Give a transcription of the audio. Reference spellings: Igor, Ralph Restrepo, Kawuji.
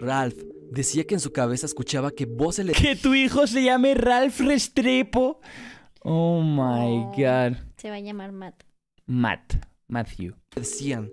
Ralph decía que en su cabeza escuchaba que voces le... ¿Que tu hijo se llame Ralph Restrepo? Oh my God. Se va a llamar Matt. Matthew. Decían...